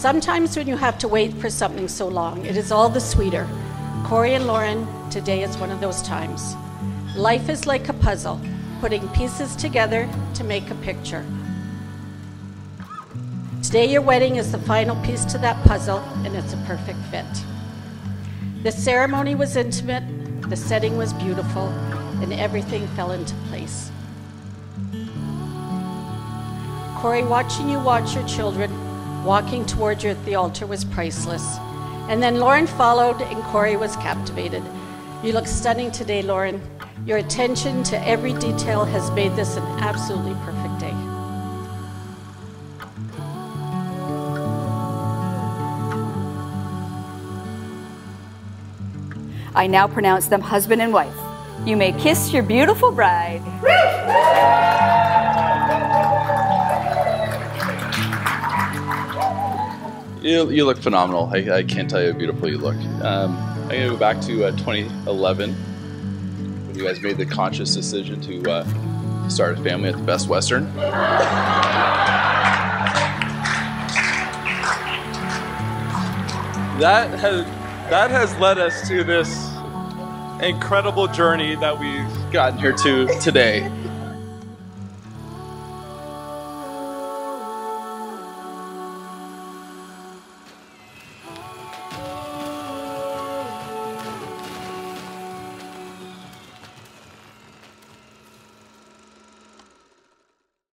Sometimes when you have to wait for something so long, it is all the sweeter. Corey and Lauren, today is one of those times. Life is like a puzzle, putting pieces together to make a picture. Today your wedding is the final piece to that puzzle, and it's a perfect fit. The ceremony was intimate, the setting was beautiful, and everything fell into place. Corey, watching you watch your children walking toward you at the altar was priceless. And then Lauren followed, and Corey was captivated. You look stunning today, Lauren. Your attention to every detail has made this an absolutely perfect day. I now pronounce them husband and wife. You may kiss your beautiful bride. You look phenomenal. I can't tell you how beautiful you look. I'm going to go back to 2011 when you guys made the conscious decision to start a family at the Best Western. That has led us to this incredible journey that we've gotten here to today.